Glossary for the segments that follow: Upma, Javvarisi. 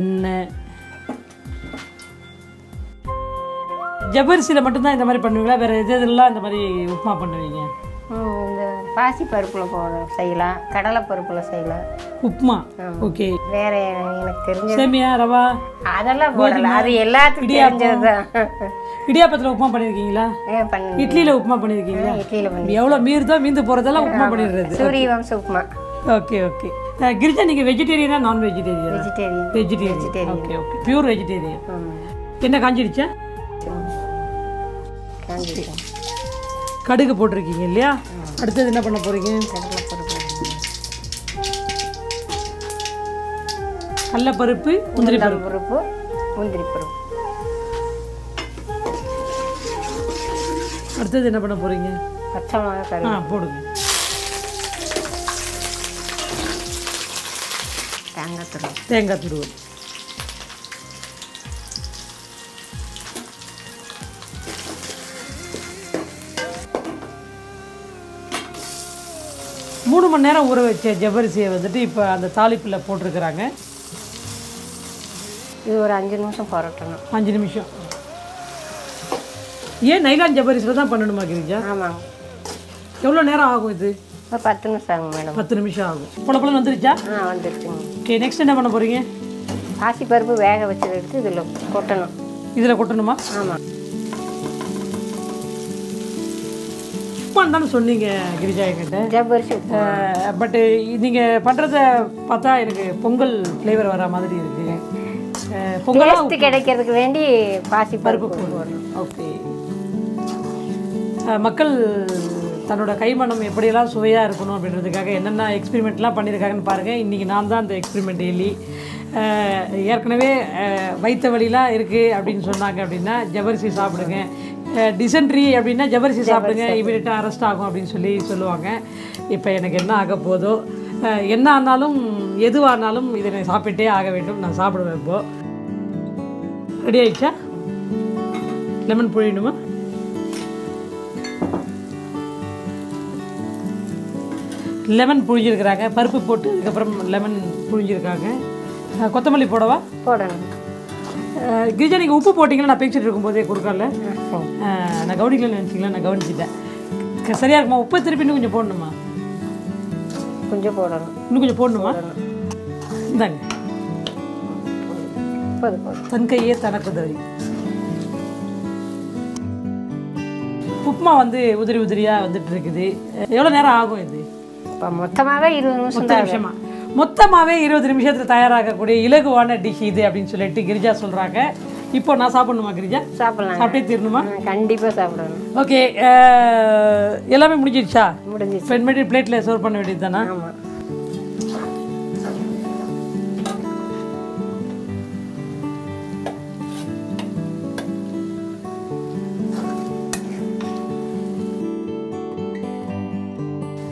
என்ன? ஜவ்வரிசியில் மட்டும்தான் இந்த மாதிரி பண்ணுவீங்களா? வேறு எதுலாம் இந்த மாதிரி உப்புமா பண்ணுவீங்க? இந்த பாசி பருப்பில் செய்யலாம், கடலை பருப்பில் செய்யலாம் உப்புமா. ஓகே, வேற எனக்கு தெரிஞ்ச சேமியா ரவா அதெல்லாம் போடலாம். அது எல்லாத்துக்கும் தெரிஞ்சதுதான். இடியாப்பத்தில் உப்புமா பண்ணியிருக்கீங்களா? இட்லியில் உப்புமா பண்ணியிருக்கீங்களா? இட்லியில் பண்ணி எவ்வளோ மீறுதோ மீந்து போகிறதெல்லாம் உப்புமா பண்ணிடுறது. சூரிய வம்ச உப்புமா. Okay okay. கிரிஜா, நீங்கள் வெஜிடேரியனா நான் vegetarian? Vegetarian. Vegetarian. Vegetarian. Okay okay, pure vegetarian. என்ன காஞ்சிடுச்சா? கடுகு போட்டிருக்கீங்க இல்லையா? அடுத்தது என்ன பண்ண போறீங்க? கடலைப்பருப்பு, முந்திரி பருப்பு. முந்திரி பருப்பு அடுத்தது என்ன பண்ண போறீங்க? பச்சை மிளகாய் போடுங்க. தேங்காய் துருவல். மூணு மணி நேரம் ஊற வச்ச ஜவ்வரிசியை வந்துட்டு இப்போ அந்த தாளிப்பில் போட்டிருக்கிறாங்க. இது ஒரு 5 நிமிஷம் பரட்டணும். 5 நிமிஷம். ஏன் நைலான் ஜவ்வரிசியில் தான் பண்ணணுமா கிரிஜா? ஆமாம். எவ்வளோ நேரம் ஆகும் இது? 10 நிமிஷம் ஆகும் மேடம். 10 நிமிஷம் ஆகும். புலப்பழம் வந்துருச்சா? ஆ, வந்துருச்சுங்க. ஓகே, நெக்ஸ்ட் என்ன பண்ண போகிறீங்க? பாசி பருப்பு வேக வச்சதை எடுத்து இதில் கொட்டணும். இதில் கொட்டணுமா? ஆமாம். தானே சொன்னீங்க கிரிஜா என்கிட்ட, பட் நீங்க பண்றத பார்த்தா எனக்கு பொங்கல் ஃப்ளேவர் வர மாதிரி இருக்கு. பொங்கல் கிடைக்கிறதுக்கு வேண்டி பாசி பருப்பு போடணும். ஓகே, மக்கள் தன்னோட கைமணம் எப்படியெல்லாம் சுவையாக இருக்கணும் அப்படின்றதுக்காக என்னென்ன எக்ஸ்பெரிமெண்ட்லாம் பண்ணியிருக்காங்கன்னு பாருங்கள். இன்றைக்கி நான் தான் அந்த எக்ஸ்பெரிமெண்ட் எலி. ஏற்கனவே வைத்த வழிலாம் இருக்குது அப்படின்னு சொன்னாங்க அப்படின்னா ஜவ்வரிசி சாப்பிடுங்க, டிசென்ட்ரி அப்படின்னா ஜவ்வரிசி சாப்பிடுங்க இமீடியட்டாக அரெஸ்ட் ஆகும் அப்படின்னு சொல்லி சொல்லுவாங்க. இப்போ எனக்கு என்ன ஆக போதோ, என்ன ஆனாலும் எதுவானாலும் இதை நான் சாப்பிட்டே ஆக வேண்டும். நான் சாப்பிடுவேன். இப்போது ரெடி ஆயிடுச்சா? லெமன் புழியணுமா? லெமன் புழிஞ்சிருக்கிறாங்க. பருப்பு போட்டு அதுக்கப்புறம் லெமன் புழிஞ்சிருக்காங்க. கொத்தமல்லி போடவா? போடணும். கிரிஜா, நீங்கள் உப்பு போட்டிங்களா? நான் பேசிட்டு இருக்கும்போதே கொடுக்கல, நான் கவனிக்கலன்னு நினச்சிங்களா? நான் கவனிச்சிட்டேன். சரியாக இருக்குமா? உப்பை திருப்பி இன்னும் கொஞ்சம் போடணுமா? கொஞ்சம் போடணும். இன்னும் கொஞ்சம் போடணுமா? இந்தாங்க. தன் கையே தனக்கு உதவி. உப்புமா வந்து உதிரி உதிரியாக வந்துட்டு இருக்குது. எவ்வளோ நேரம் ஆகும் இது? இப்போ மொத்தமாகவே 20 நிமிஷமா? மொத்தமாகவே 20 நிமிஷத்தில் தயாராகக்கூடிய இலகுவான டிஷ் இது அப்படின்னு சொல்லிட்டு கிரிஜா சொல்கிறாங்க. இப்போ நான் சாப்பிடணுமா கிரிஜா? சாப்பிடலாம். அப்படியே தீரணுமா? கண்டிப்பாக சாப்பிடணும். ஓகே, எல்லாமே முடிஞ்சிடுச்சா? முடிஞ்சிடுச்சு. 10 மினிட் பிளேட்டில் சர்வ் பண்ண வேண்டியது தானே? ஆமாம்.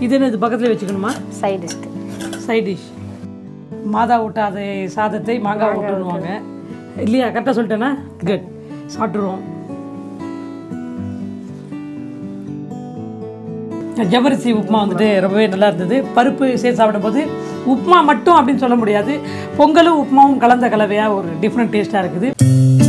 இது என்னது பக்கத்தில் வச்சுக்கணுமா? Side dish. சைட் டிஷ் மாதா ஊட்டாத சாதத்தை மாங்காய் ஊட்டுவாங்க இல்லையா? கரெக்டாக சொல்லிட்டேன்னா? குட். சாப்பிட்டுருவோம். ஜவ்வரிசி உப்புமா வந்துட்டு ரொம்பவே நல்லா இருந்தது. பருப்பு சேர்த்து சாப்பிடும்போது உப்புமா மட்டும் அப்படின்னு சொல்ல முடியாது, பொங்கலும் உப்புமாவும் கலந்த கலவையாக ஒரு டிஃப்ரெண்ட் டேஸ்ட்டாக இருக்குது.